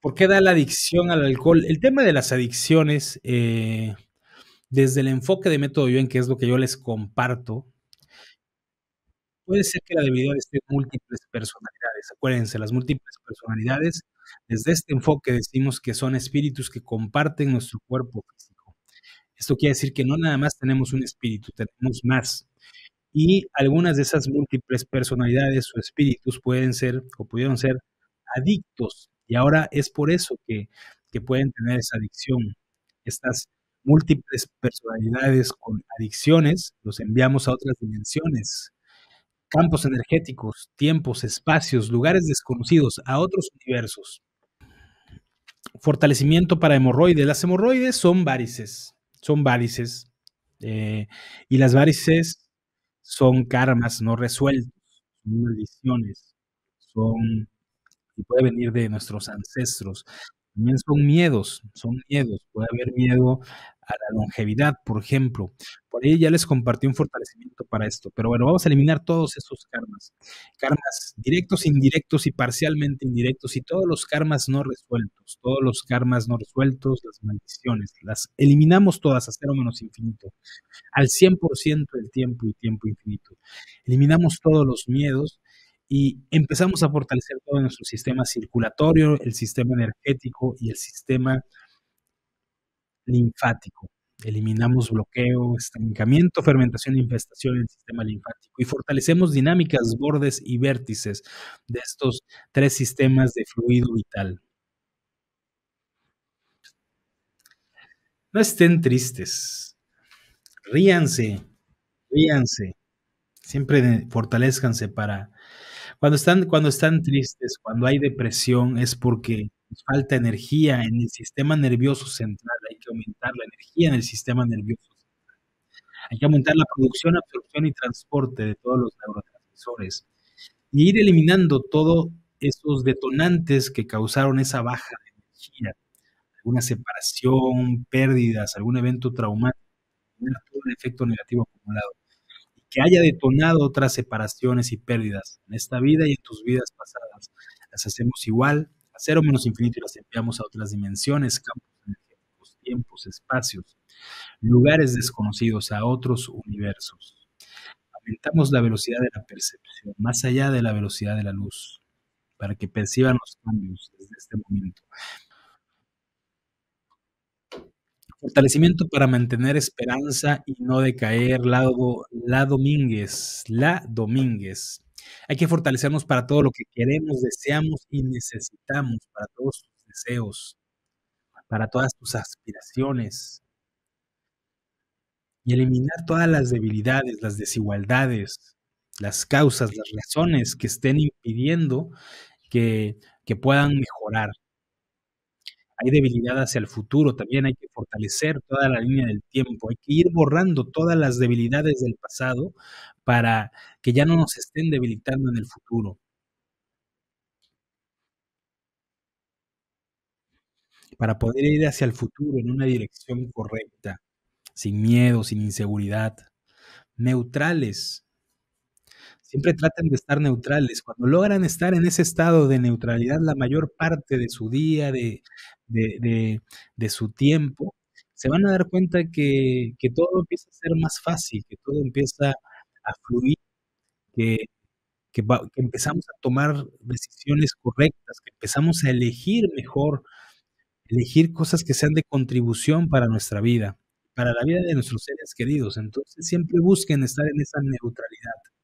¿Por qué da la adicción al alcohol? El tema de las adicciones, desde el enfoque de Método Yuen, que es lo que yo les comparto, puede ser que la debilidad esté en múltiples personalidades. Acuérdense, las múltiples personalidades, desde este enfoque decimos que son espíritus que comparten nuestro cuerpo físico. Esto quiere decir que no nada más tenemos un espíritu, tenemos más. Y algunas de esas múltiples personalidades o espíritus pueden ser o pudieron ser adictos. Y ahora es por eso que pueden tener esa adicción. Estas múltiples personalidades con adicciones los enviamos a otras dimensiones, campos energéticos, tiempos, espacios, lugares desconocidos, a otros universos. Fortalecimiento para hemorroides. Las hemorroides son várices. Son várices. Y las várices son karmas no resueltos, son maldiciones, son... y puede venir de nuestros ancestros. También son miedos. Puede haber miedo a la longevidad, por ejemplo. Por ahí ya les compartí un fortalecimiento para esto. Pero bueno, vamos a eliminar todos esos karmas. Karmas directos, indirectos y parcialmente indirectos. Y todos los karmas no resueltos. Las maldiciones. Las eliminamos todas a cero menos infinito. Al 100% del tiempo y tiempo infinito. Eliminamos todos los miedos. Y empezamos a fortalecer todo nuestro sistema circulatorio, el sistema energético y el sistema linfático. Eliminamos bloqueo, estancamiento, fermentación, infestación en el sistema linfático. Y fortalecemos dinámicas, bordes y vértices de estos tres sistemas de fluido vital. No estén tristes. Ríanse. Siempre fortalézcanse para... Cuando están tristes, cuando hay depresión, es porque falta energía en el sistema nervioso central. Hay que aumentar la energía en el sistema nervioso central. Hay que aumentar la producción, absorción y transporte de todos los neurotransmisores. Y ir eliminando todos esos detonantes que causaron esa baja de energía. Alguna separación, pérdidas, algún evento traumático, todo el efecto negativo acumulado que haya detonado otras separaciones y pérdidas en esta vida y en tus vidas pasadas. Las hacemos igual, a cero menos infinito, y las enviamos a otras dimensiones, campos energéticos, tiempos, espacios, lugares desconocidos, a otros universos. Aumentamos la velocidad de la percepción, más allá de la velocidad de la luz, para que perciban los cambios desde este momento. Fortalecimiento para mantener esperanza y no decaer. La Domínguez. Hay que fortalecernos para todo lo que queremos, deseamos y necesitamos, para todos tus deseos, para todas tus aspiraciones. Y eliminar todas las debilidades, las desigualdades, las causas, las razones que estén impidiendo que puedan mejorar. Hay debilidad hacia el futuro, también hay que fortalecer toda la línea del tiempo, hay que ir borrando todas las debilidades del pasado para que ya no nos estén debilitando en el futuro. Para poder ir hacia el futuro en una dirección correcta, sin miedo, sin inseguridad, neutrales. Siempre traten de estar neutrales. Cuando logran estar en ese estado de neutralidad la mayor parte de su día, de su tiempo, se van a dar cuenta que todo empieza a ser más fácil, que todo empieza a fluir, que empezamos a tomar decisiones correctas, que empezamos a elegir mejor, elegir cosas que sean de contribución para nuestra vida, para la vida de nuestros seres queridos. Entonces siempre busquen estar en esa neutralidad.